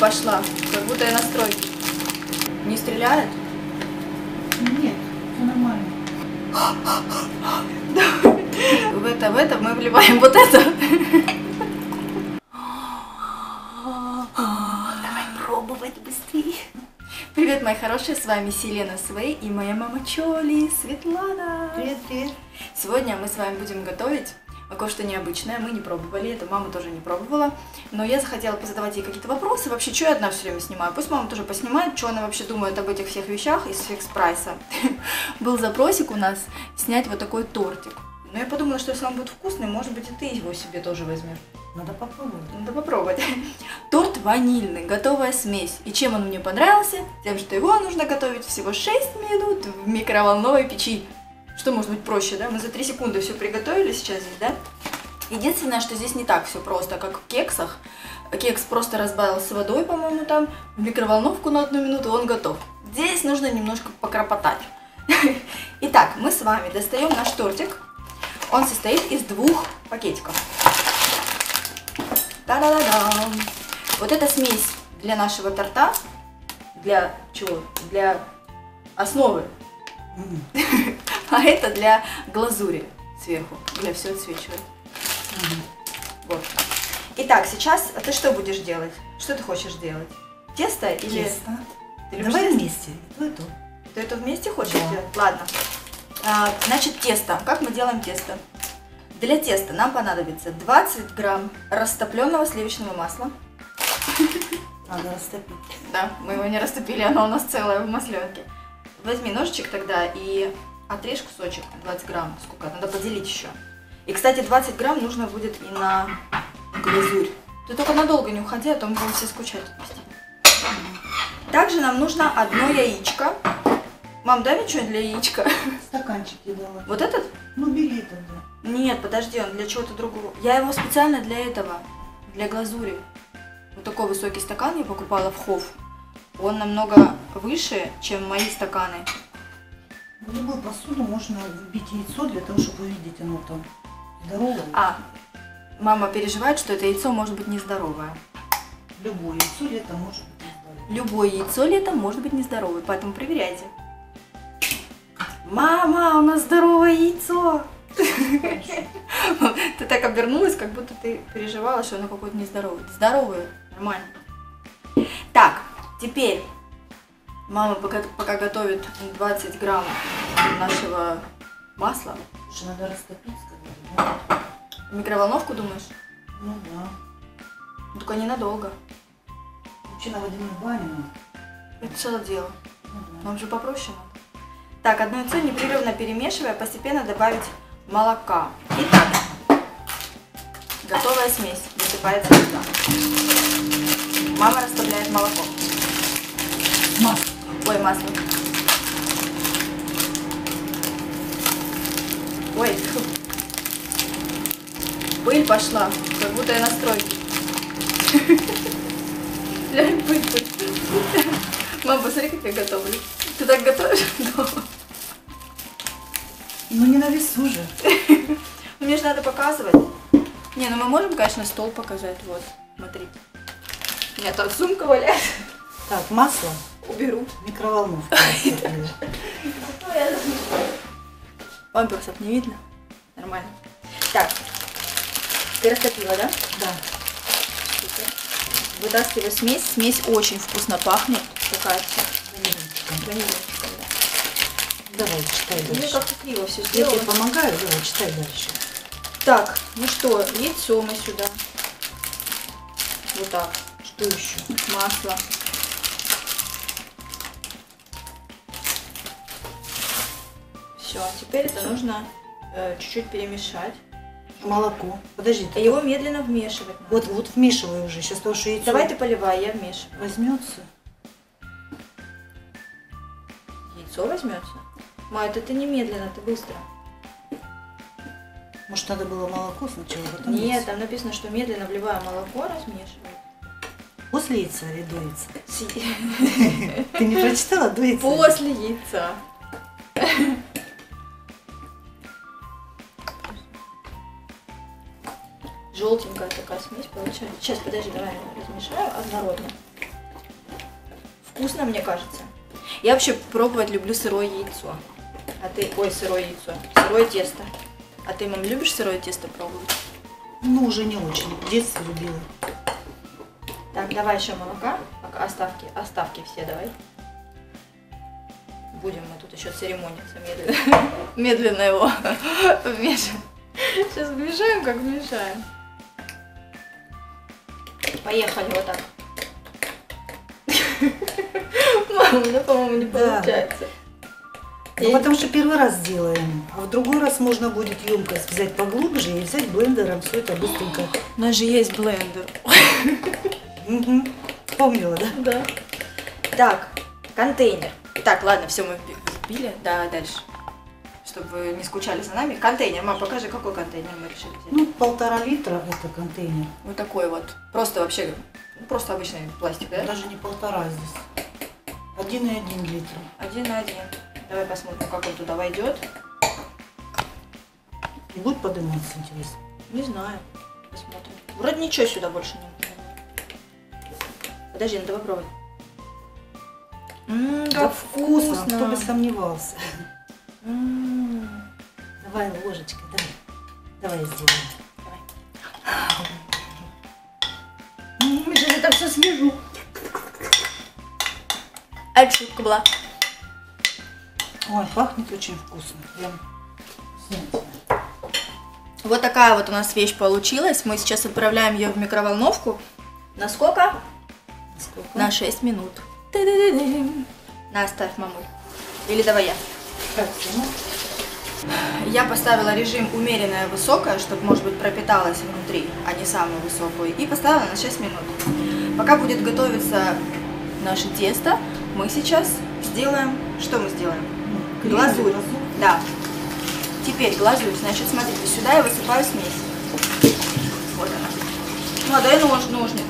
пошла, как будто я на стройке. Не стреляет? Нет, все нормально. В это мы вливаем вот это. Давай пробовать быстрее. Привет, мои хорошие, с вами Селена Свэй и моя мама Чоли, Светлана. Привет, привет. Сегодня мы с вами будем готовить кое-что необычное, мы не пробовали, это мама тоже не пробовала. Но я захотела позадавать ей какие-то вопросы, вообще, что я одна все время снимаю. Пусть мама тоже поснимает, что она вообще думает об этих всех вещах из фикс прайса. Был запросик у нас снять вот такой тортик. Но я подумала, что если он будет вкусный, может быть, и ты его себе тоже возьмешь. Надо попробовать. Надо попробовать. Торт ванильный, готовая смесь. И чем он мне понравился? Тем, что его нужно готовить всего 6 минут в микроволновой печи. Что может быть проще, да? Мы за 3 секунды все приготовили сейчас здесь, да? Единственное, что здесь не так все просто, как в кексах. Кекс просто разбавился водой, по-моему, там, в микроволновку на 1 минуту, и он готов. Здесь нужно немножко покропотать. Итак, мы с вами достаем наш тортик. Он состоит из 2 пакетиков. Та-да-да-дам! Вот эта смесь для нашего торта. Для чего? Для основы. А это для глазури сверху, для все отсвечивает. Вот. Итак, сейчас ты что будешь делать? Что ты хочешь делать? Тесто или... Тесто. Давай вместе. Ты это вместе хочешь делать? Ладно. Значит, тесто. Как мы делаем тесто? Для теста нам понадобится 20 грамм растопленного сливочного масла. Надо растопить. Да, мы его не растопили, оно у нас целое в масленке. Возьми ножичек тогда и отрежь кусочек, 20 грамм, сколько, надо поделить еще. И, кстати, 20 грамм нужно будет и на глазурь. Ты только надолго не уходи, а то мы будем все скучать. Также нам нужно 1 яичко. Мам, дай мне что-нибудь для яичка? Стаканчик я дала. Вот этот? Ну, бери тогда. Нет, подожди, он для чего-то другого. Я его специально для этого, для глазури. Вот такой высокий стакан я покупала в Хофф. Он намного выше, чем мои стаканы. В любую посуду можно вбить яйцо для того, чтобы увидеть, оно там здоровое. А, мама переживает, что это яйцо может быть нездоровое. Любое яйцо летом может быть нездоровое. Любое яйцо летом может быть нездоровое, поэтому проверяйте. Мама, у нас здоровое яйцо! Ты так обернулась, как будто ты переживала, что оно какое-то нездоровое. Здоровое, нормально. Так. Теперь мама пока готовит 20 грамм нашего масла. Слушай, надо растопить, сказать. Да? Микроволновку, думаешь? Ну да. Ну, только ненадолго. Вообще на водяную баню. Это целое дело. Ну, да. Нам же попроще надо. Так, 1 яйцо непрерывно перемешивая, постепенно добавить молока. Итак, готовая смесь высыпается сюда. Мама расставляет молоко. Масло. Ой, масло. Ой, фу. Пыль пошла, как будто я на стройке. Пыль. Мам, посмотри, как я готовлю. Ты так готовишь? Ну не на весу же. Мне же надо показывать. Не, ну мы можем, конечно, стол показать. Вот, смотри. У меня тут сумка валяется. Так, масло. Уберу. Микроволновку. Памперсов не видно? Нормально. Так, ты растопила, да? Да. Вытаскиваю смесь. Смесь очень вкусно пахнет. Такая вся. Ванилочка. Давай, читай дальше. Я как-то криво все сделала. Я тебе помогаю, давай, читай дальше. Так, ну что, яйцо мы сюда. Вот так. Что еще? Масло. Все, теперь это нужно чуть-чуть перемешать. Молоко. Подожди. Ты его медленно вмешивать. Вот вмешивай уже. Сейчас то, что яйцо. Давай ты поливай, я вмешиваю. Возьмется. Яйцо возьмется? Ма, это ты не медленно, ты быстро. Может, надо было молоко сначала? Потом нет, яйцо. Там написано, что медленно вливая молоко, размешивай. После яйца или до яйца? Ты не прочитала до яйца? После яйца. Желтенькая такая смесь получается. Сейчас, подожди, давай я размешаю однородно. вкусно, мне кажется. Я вообще пробовать люблю сырое яйцо. А ты... Ой, сырое яйцо. Сырое тесто. А ты, мам, любишь сырое тесто пробовать? Ну, уже не очень. В детстве любила. Так, давай еще молока. Пока оставки. Оставки все давай. Будем мы тут еще церемониться медленно. Медленно его вмешиваем. Сейчас вмешаем, как вмешаем. Поехали вот так. Мама, ну, по-моему, не получается. Ну, потому что первый раз делаем, а в другой раз можно будет емкость взять поглубже и взять блендером все это быстренько. У нас же есть блендер. Помнила, да? Да. Так, контейнер. Так, ладно, все мы вбили. Да, дальше. Чтобы вы не скучали за нами. Контейнер, мам, покажи, какой контейнер мы решили взять. Ну, 1,5 литра это контейнер. Вот такой вот. Просто вообще, ну, просто обычный пластик, да? Даже не 1,5 здесь. 1,1 литра. 1,1. Давай посмотрим, как он туда войдет. И будет подниматься, интересно? Не знаю. Посмотрим. Вроде ничего сюда больше не. Подожди, ну давай пробовать. Как вкусно. Кто бы сомневался. Давай ложечкой, давай. Давай сделаем. Давай. Сейчас я там все смежу. А это шутка была. Ой, пахнет очень вкусно. Прям. Вот такая вот у нас вещь получилась. Мы сейчас отправляем ее в микроволновку. На сколько? На 6 минут. На, оставь, маму. Или давай я. Я поставила режим умеренное высокое, чтобы, может быть, пропиталось внутри, а не самую высокую. И поставила на 6 минут. Пока будет готовиться наше тесто, мы сейчас сделаем... Что мы сделаем? Глазурь. Да. Теперь глазурь. Значит, смотрите, сюда я высыпаю смесь. Вот она. Ну, а дай ножницы.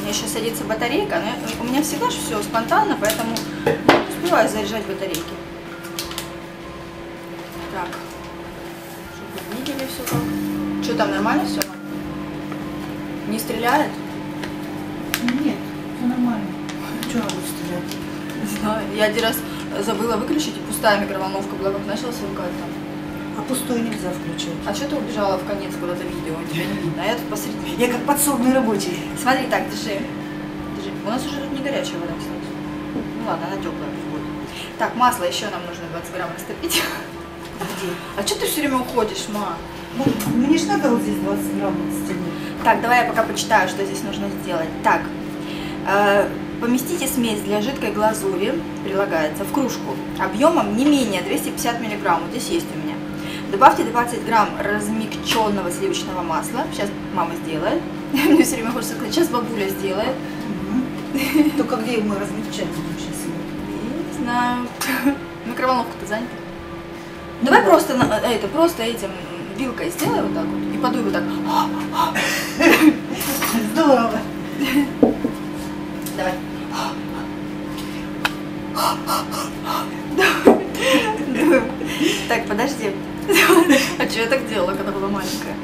У меня сейчас садится батарейка, но у меня всегда же все спонтанно, поэтому не успеваю заряжать батарейки. Так, чтобы видели все как. Что там, нормально все? Не стреляет? Нет, все нормально. Что она будет стрелять? Не знаю, я один раз забыла выключить, и пустая микроволновка была, как начала сверкать там. А пустую нельзя включать. А что ты убежала в конец куда-то видео? Тебя не видно, а я тут посредине. Я как подсобный рабочий. Смотри, так, держи. У нас уже тут не горячая вода, кстати. Ну ладно, она теплая будет. Так, масло еще нам нужно 20 грамм растопить. Где? А что ты все время уходишь, ма? Ну, мне же надо вот здесь 20 грамм отстегнуть. Так, давай я пока почитаю, что здесь нужно сделать. Так, поместите смесь для жидкой глазури, прилагается, в кружку, объемом не менее 250 мг, вот здесь есть у меня. Добавьте 20 грамм размягченного сливочного масла, сейчас мама сделает, мне все время хочется сказать, сейчас бабуля сделает. Только где мы размягчать вообще сегодня? Не знаю, микроволновка-то занята. Давай просто этим... Вилкой сделай вот так вот и подуй вот так. Здорово. Давай. Так, подожди. А что я так делала, когда была маленькая?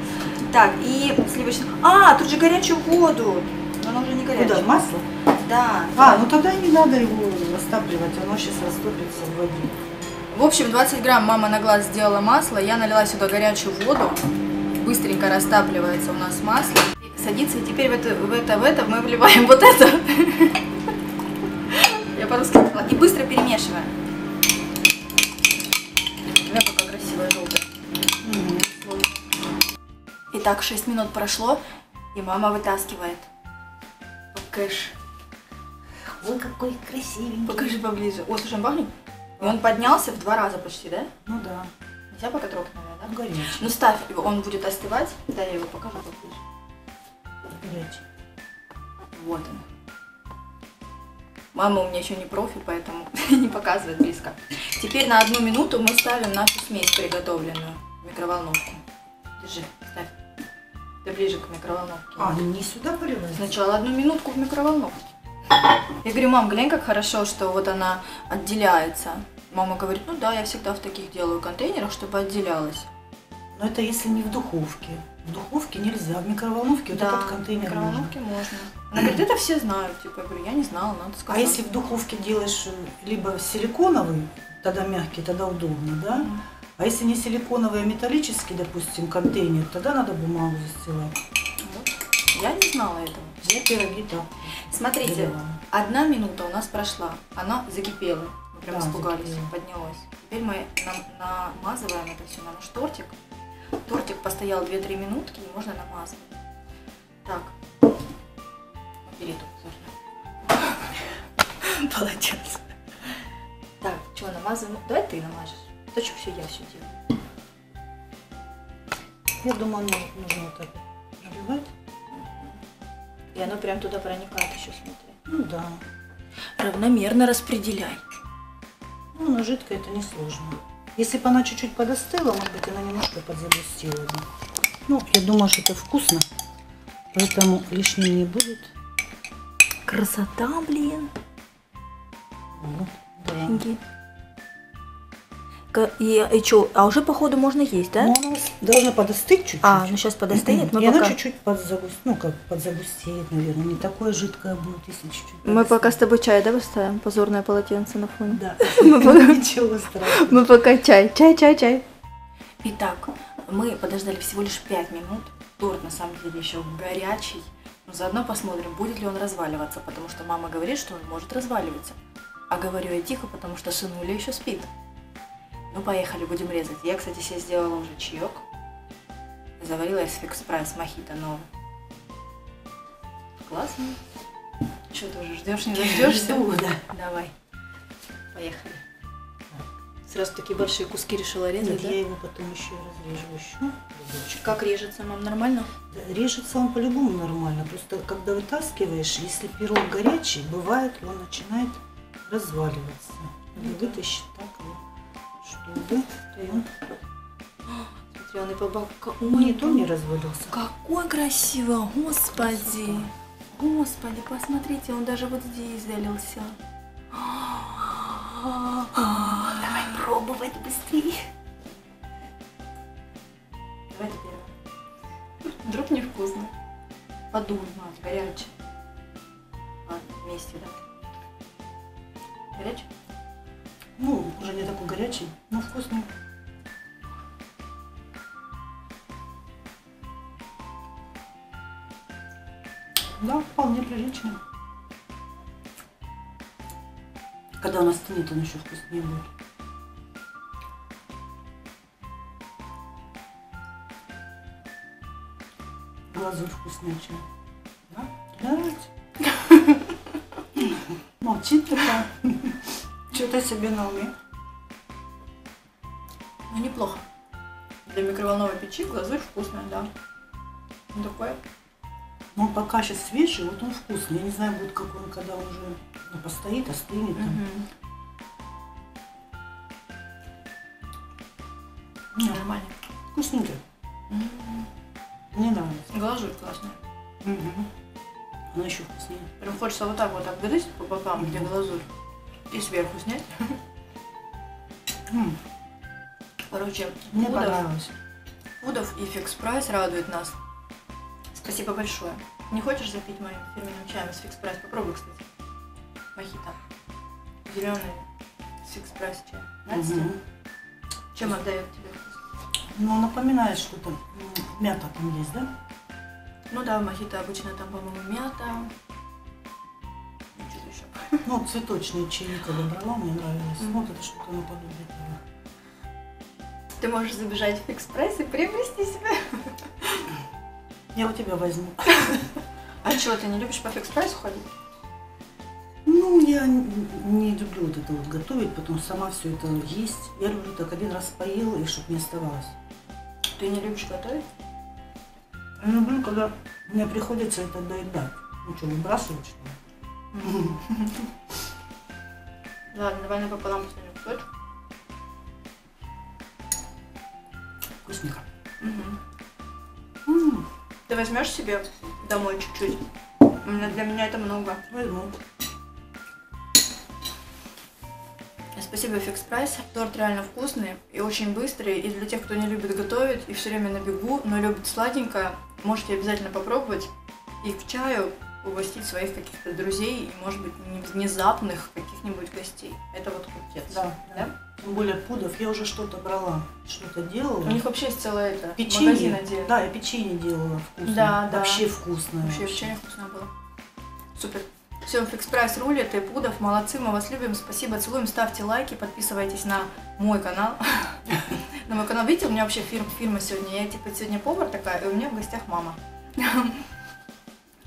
Так, и сливочный... А, тут же горячую воду. Она уже не горячая. Куда, масло? Да. А, ну тогда не надо его растапливать, оно сейчас растопится в воде. В общем, 20 грамм мама на глаз сделала масло, я налила сюда горячую воду, быстренько растапливается у нас масло, садится, и теперь в это мы вливаем вот это, я по-русски сказала, и быстро перемешиваем. У меня пока красивая желтая. Итак, 6 минут прошло, и мама вытаскивает. Покажи. Ой, какой красивенький. Покажи поближе. О, слушай, пахнет? Он поднялся в 2 раза почти, да? Ну да. Нельзя пока трогать, наверное, да? Горячий. Ну ставь его, он будет остывать. Да, я его покажу поближе. Горячий. Вот он. Мама у меня еще не профи, поэтому не показывает близко. Теперь на 1 минуту мы ставим нашу смесь приготовленную в микроволновку. Держи, ставь. Ты ближе к микроволновке. А, не сюда поливать? Сначала 1 минутку в микроволновке. Я говорю, мам, глянь, как хорошо, что вот она отделяется. Мама говорит, ну да, я всегда в таких делаю контейнерах, чтобы отделялась. Но это если не в духовке. В духовке нельзя, в микроволновке да, вот этот контейнер можно. В микроволновке можно. Она говорит, это все знают. Типа, я говорю, я не знала, надо сказать. А если в духовке делаешь либо силиконовый, тогда мягкий, тогда удобно, да? А если не силиконовый, а металлический, допустим, контейнер, тогда надо бумагу застилать. Вот. Я не знала этого. Я пироги так. Смотрите, делала. 1 минута у нас прошла, она закипела. Мы прям да, испугались, закипела. Поднялась. Теперь мы намазываем это все на наш тортик. Тортик постоял 2-3 минутки, и можно намазать. Так. Убери тут полотенце. Так, что, намазываем? Давай ты намажешь. Точно все, я все делаю. Я думаю, нужно вот так набивать. И оно прям туда проникает еще, смотри. Ну да. Равномерно распределяй. Ну, оно жидкое, это несложно. Если бы она чуть-чуть подостыла, может быть, она немножко подзагустила. Ну, я думаю, что это вкусно, поэтому лишним не будет. Красота, блин. Вот, да. И что, а уже, походу, можно есть, да? Ну, она должна подостыть чуть-чуть. А, ну сейчас подостынет. И она чуть-чуть подзагустит, ну, как подзагустеет, наверное. Не такое жидкое будет, если чуть-чуть. Мы пока с тобой чай, да, выставим? Позорное полотенце на фоне. Да. Ничего страшного. Мы пока чай. Итак, мы подождали всего лишь 5 минут. Торт, на самом деле, еще горячий. Но заодно посмотрим, будет ли он разваливаться, потому что мама говорит, что он может разваливаться. А говорю я тихо, потому что сынуля еще спит. Ну, поехали, будем резать. Я, кстати, себе сделала уже чаек. Заварила из фикс прайс мохито новый. Классно. Что ты уже ждешь, не дождешься? Да. Давай. Поехали. Сразу такие большие куски решила резать, да? Я его потом еще разрежу. Как режется, мам, нормально? Режется он по-любому нормально. Просто когда вытаскиваешь, если пирог горячий, бывает, он начинает разваливаться. Вытащить так. Чтобы он... Смотри, он и по боку... Нет, он не развалился. Какой красиво, господи! Господи, посмотрите, он даже вот здесь залился. Давай пробовать быстрее. Давай теперь. Вдруг невкусно. Подумай, мам, горячий. Ладно, вместе, да? Горячий? Ну, уже не такой горячий, но вкусный. Да, вполне прилично. Когда он остынет, он еще вкуснее будет. Глазурь вкуснее, чем. Да? Да. Молчит такая. Что-то себе на уме. Ну, неплохо. Для микроволновой печи глазурь вкусная, да. Он такой. Он пока сейчас свежий, вот он вкусный. Я не знаю, будет какой он, когда уже ну, постоит, остынет. Нормально. Вкусненький. Мне нравится. Глазурь классная. Она еще вкуснее. Прям хочется вот так выдать по бокам, где глазурь. И сверху снять. Короче, мне понравилось. Фудов и фикс прайс радует нас. Спасибо большое. Не хочешь запить моим фирменным чаем с фикс прайс? Попробуй, кстати. Мохито. Зеленый с фикс прайс чай. Нравится? Чем отдает тебе вкус? Ну, напоминает что-то. Мята там есть, да? Ну да, мохито обычно там, по-моему, мята. Ну, цветочные чайника выбрала, мне нравилось. Вот это что-то наподобие. Ты можешь забежать в фикс прайс и приобрести себя. Я у тебя возьму. А чего, ты не любишь по фикс прайсу ходить? Ну, я не люблю вот это вот готовить, потом сама все это есть. Я люблю так, один раз поела, и чтобы не оставалось. Ты не любишь готовить? Я люблю, когда мне приходится это доедать. Ну что, выбрасывать что ли? Ладно, давай напополам поставим кусочек. Вкусненько. Ты возьмешь себе домой чуть-чуть? Для меня это много. Возьму. Спасибо фикс прайс, торт реально вкусный и очень быстрый, и для тех, кто не любит готовить и все время на бегу, но любит сладенькое, можете обязательно попробовать и к чаю угостить своих каких-то друзей и, может быть, внезапных каких-нибудь гостей. Это вот крутец. Да, да. Тем более пудов. Я уже что-то брала, что-то делала. У них вообще есть целое это. Печенье. Магазин, да, я печенье делала вкусное. Да, да. Вообще вкусное. Вообще печенье вкусно было. Супер. Все, фикс прайс рулит, и пудов. Молодцы, мы вас любим. Спасибо, целуем. Ставьте лайки, подписывайтесь на мой канал. На мой канал. Видите, у меня вообще фирма сегодня. Я типа сегодня повар такая, и у меня в гостях мама.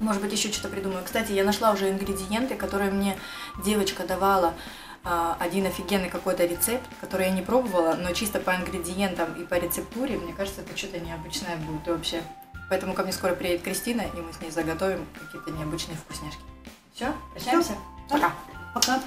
Может быть, еще что-то придумаю. Кстати, я нашла уже ингредиенты, которые мне девочка давала. Один офигенный какой-то рецепт, который я не пробовала, но чисто по ингредиентам и по рецептуре, мне кажется, это что-то необычное будет вообще. Поэтому ко мне скоро приедет Кристина, и мы с ней заготовим какие-то необычные вкусняшки. Все, прощаемся. Пока. Пока.